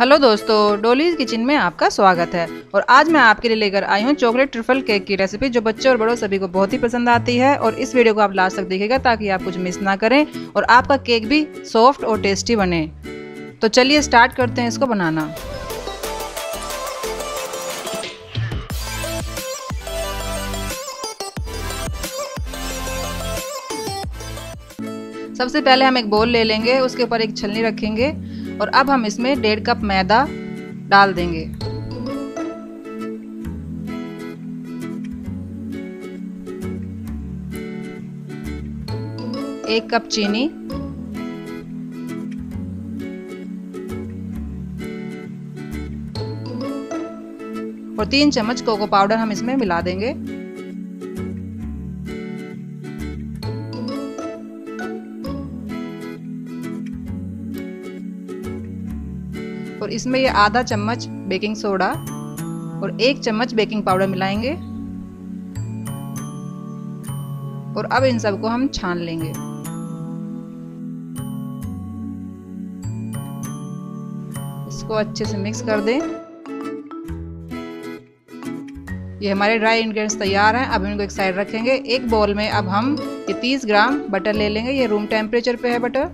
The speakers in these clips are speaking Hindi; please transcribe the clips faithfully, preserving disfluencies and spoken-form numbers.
हेलो दोस्तों, डोलीज किचन में आपका स्वागत है। और आज मैं आपके लिए लेकर आई हूँ चॉकलेट ट्रफल केक की रेसिपी, जो बच्चों और बड़ों सभी को बहुत ही पसंद आती है। और इस वीडियो को आप लास्ट तक देखिएगा ताकि आप कुछ मिस ना करें और आपका केक भी सॉफ्ट और टेस्टी बने। तो चलिए स्टार्ट करते हैं इसको बनाना। सबसे पहले हम एक बोल ले लेंगे, उसके ऊपर एक छलनी रखेंगे और अब हम इसमें डेढ़ कप मैदा डाल देंगे। एक कप चीनी, और तीन चम्मच कोको पाउडर हम इसमें मिला देंगे। और इसमें ये आधा चम्मच बेकिंग सोडा और एक चम्मच बेकिंग पाउडर मिलाएंगे। और अब इन सबको हम छान लेंगे। इसको अच्छे से मिक्स कर दें। ये हमारे ड्राई इंग्रेडिएंट्स तैयार हैं। अब इनको एक साइड रखेंगे। एक बाउल में अब हम ये तीस ग्राम बटर ले लेंगे। ये रूम टेम्परेचर पे है बटर।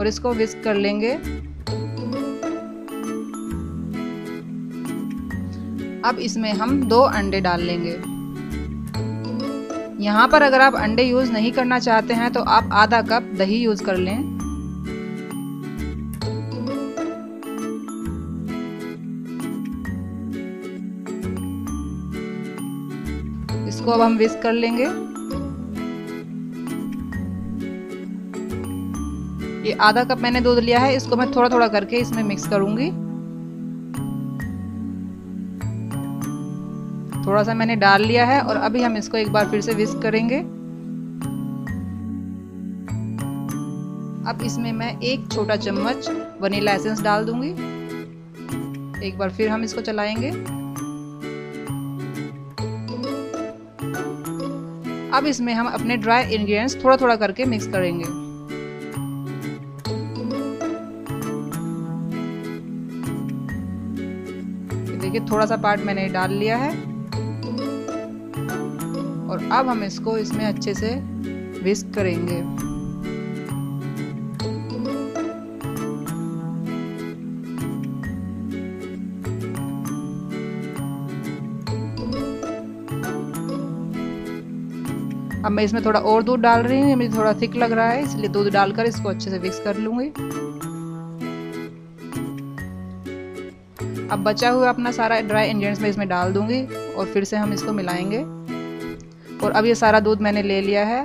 और इसको विस्क कर लेंगे। अब इसमें हम दो अंडे डाल लेंगे। यहाँ पर अगर आप अंडे यूज नहीं करना चाहते हैं तो आप आधा कप दही यूज कर लें। इसको अब हम विस्क कर लेंगे। ये आधा कप मैंने दूध लिया है, इसको मैं थोड़ा थोड़ा करके इसमें मिक्स करूंगी। थोड़ा सा मैंने डाल लिया है और अभी हम इसको एक बार फिर से विस्क करेंगे। अब इसमें मैं एक छोटा चम्मच वनीला एसेंस डाल दूंगी। एक बार फिर हम इसको चलाएंगे। अब इसमें हम अपने ड्राई इंग्रेडिएंट्स थोड़ा थोड़ा करके मिक्स करेंगे। देखिए, थोड़ा सा पार्ट मैंने डाल लिया है और अब हम इसको इसमें अच्छे से विस्क करेंगे। अब मैं इसमें थोड़ा और दूध डाल रही हूँ। मुझे थोड़ा थिक लग रहा है, इसलिए दूध डालकर इसको अच्छे से विस्क कर लूंगी। अब बचा हुआ अपना सारा ड्राई इंग्रेडिएंट्स मैं इसमें डाल दूंगी और फिर से हम इसको मिलाएंगे। और अब ये सारा दूध मैंने ले लिया है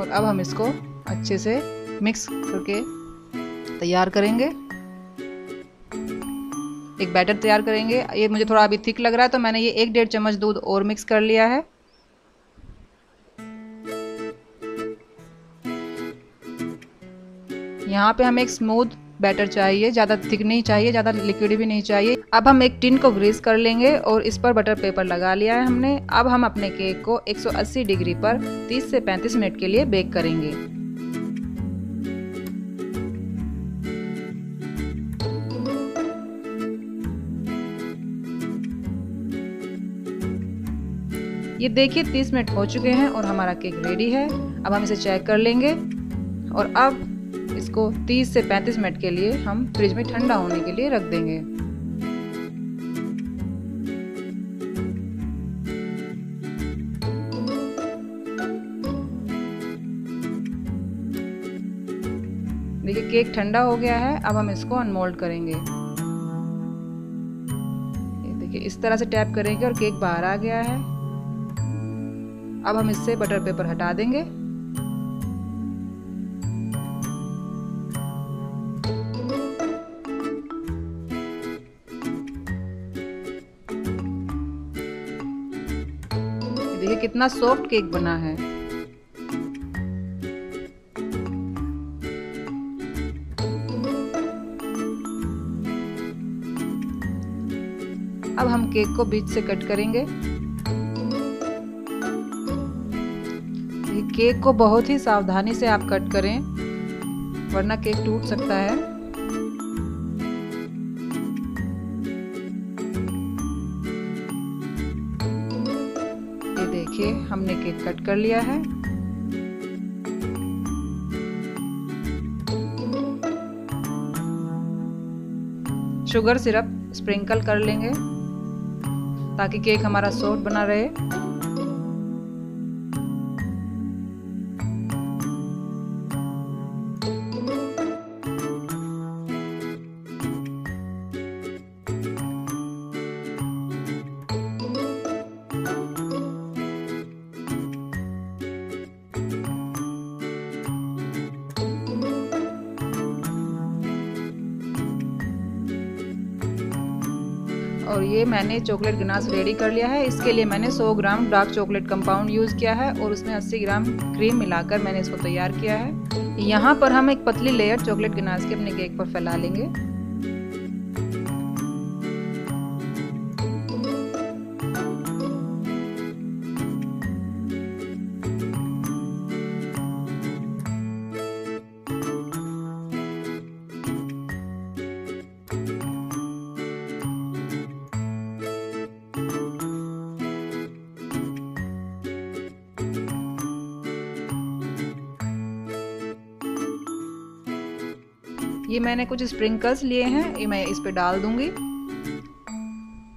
और अब हम इसको अच्छे से मिक्स करके तैयार करेंगे। एक बैटर तैयार करेंगे। ये मुझे थोड़ा अभी थिक लग रहा है तो मैंने ये एक डेढ़ चम्मच दूध और मिक्स कर लिया है। यहाँ पे हमें एक स्मूथ बैटर चाहिए, ज़्यादा थिक नहीं चाहिए, ज़्यादा लिक्विड भी नहीं चाहिए। अब हम एक टिन को ग्रीस कर लेंगे और इस पर बटर पेपर लगा लिया है हमने। अब हम अपने केक को एक सौ अस्सी डिग्री पर तीस से पैंतीस मिनट के लिए बेक करेंगे। ये देखिए, तीस मिनट हो चुके हैं और हमारा केक रेडी है। अब हम इसे चेक कर लेंगे और अब इसको तीस से पैंतीस मिनट के लिए हम फ्रिज में ठंडा होने के लिए रख देंगे। देखिए, केक ठंडा हो गया है। अब हम इसको अनमोल्ड करेंगे। देखिए, इस तरह से टैप करेंगे और केक बाहर आ गया है। अब हम इससे बटर पेपर हटा देंगे। देखिए कितना सॉफ्ट केक बना है। अब हम केक को बीच से कट करेंगे। केक को बहुत ही सावधानी से आप कट करें, वरना केक टूट सकता है। देखिए हमने केक कट कर लिया है। शुगर सिरप स्प्रिंकल कर लेंगे ताकि केक हमारा सॉफ्ट बना रहे। और ये मैंने चॉकलेट गनाश रेडी कर लिया है। इसके लिए मैंने सौ gram dark chocolate compound use किया है और उसमें अस्सी ग्राम क्रीम मिलाकर मैंने इसको तैयार किया है। यहाँ पर हम एक पतली लेयर चॉकलेट गनाश के अपने केक पर फैला लेंगे। ये मैंने कुछ स्प्रिंकल्स लिए हैं, ये मैं इस पे डाल दूंगी।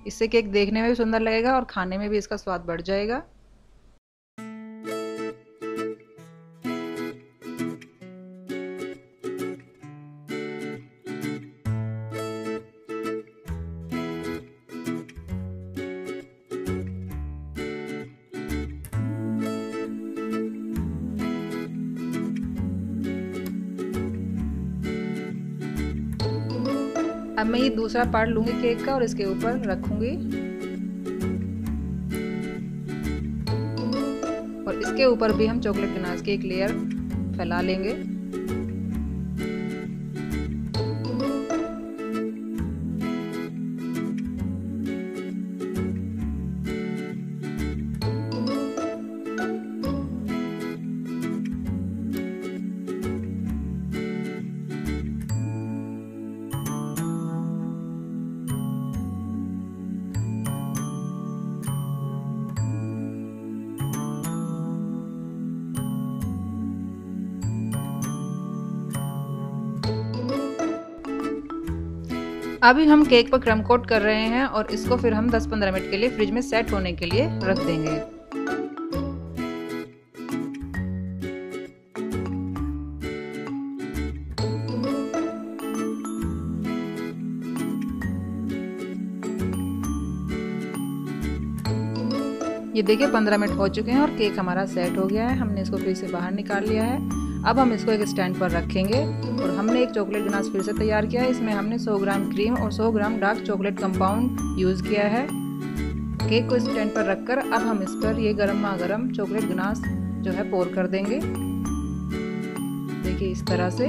इससे केक देखने में भी सुंदर लगेगा और खाने में भी इसका स्वाद बढ़ जाएगा। अब मैं ये दूसरा पार्ट लूंगी केक का और इसके ऊपर रखूंगी और इसके ऊपर भी हम चॉकलेट गनाश की एक लेयर फैला लेंगे। अभी हम केक पर क्रम कोट कर रहे हैं और इसको फिर हम दस पंद्रह मिनट के लिए फ्रिज में सेट होने के लिए रख देंगे। ये देखिए पंद्रह मिनट हो चुके हैं और केक हमारा सेट हो गया है। हमने इसको फ्रिज से बाहर निकाल लिया है। अब हम इसको एक स्टैंड पर रखेंगे और हमने एक चॉकलेट गनाश फिर से तैयार किया है। इसमें हमने सौ ग्राम क्रीम और सौ gram dark chocolate compound use किया है। केक को स्टैंड पर रखकर अब हम इस पर ये गर्मा गर्म चॉकलेट गनाश जो है पोर कर देंगे। देखिए इस तरह से।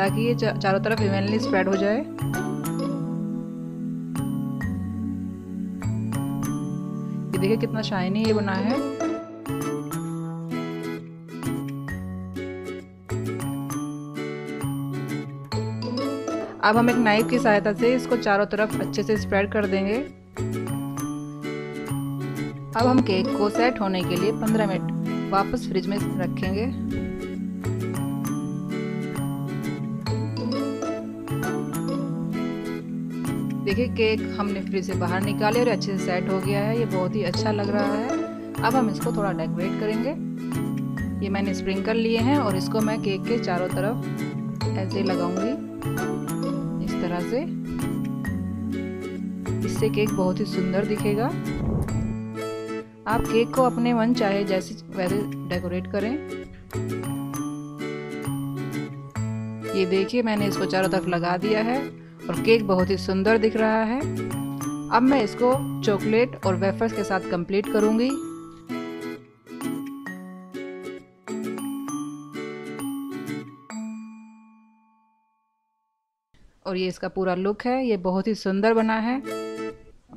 ताकि ये चारों तरफ इवनली स्प्रेड हो जाए। देखिए कितना शाइनी ये बना है। अब हम एक नाइफ की सहायता से इसको चारों तरफ अच्छे से स्प्रेड कर देंगे। अब हम केक को सेट होने के लिए पंद्रह मिनट वापस फ्रिज में रखेंगे। देखिए केक हमने फ्रिज से बाहर निकाले और अच्छे से सेट हो गया है। ये बहुत ही अच्छा लग रहा है। अब हम इसको थोड़ा डेकोरेट करेंगे। ये मैंने स्प्रिंकल लिए हैं और इसको मैं केक के चारों तरफ ऐसे लगाऊंगी इस तरह से। इससे केक बहुत ही सुंदर दिखेगा। आप केक को अपने मन चाहे जैसे वैसे डेकोरेट करें। ये देखिए मैंने इसको चारों तरफ लगा दिया है और केक बहुत ही सुंदर दिख रहा है। अब मैं इसको चॉकलेट और वेफर्स के साथ कंप्लीट करूंगी। और ये इसका पूरा लुक है। ये बहुत ही सुंदर बना है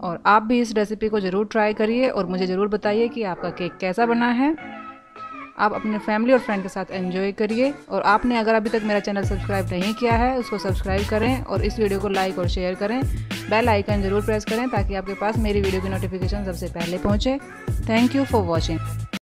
और आप भी इस रेसिपी को ज़रूर ट्राई करिए और मुझे ज़रूर बताइए कि आपका केक कैसा बना है। आप अपने फैमिली और फ्रेंड के साथ एंजॉय करिए। और आपने अगर अभी तक मेरा चैनल सब्सक्राइब नहीं किया है उसको सब्सक्राइब करें और इस वीडियो को लाइक और शेयर करें। बेल आइकन जरूर प्रेस करें ताकि आपके पास मेरी वीडियो की नोटिफिकेशन सबसे पहले पहुंचे। Thank you for watching.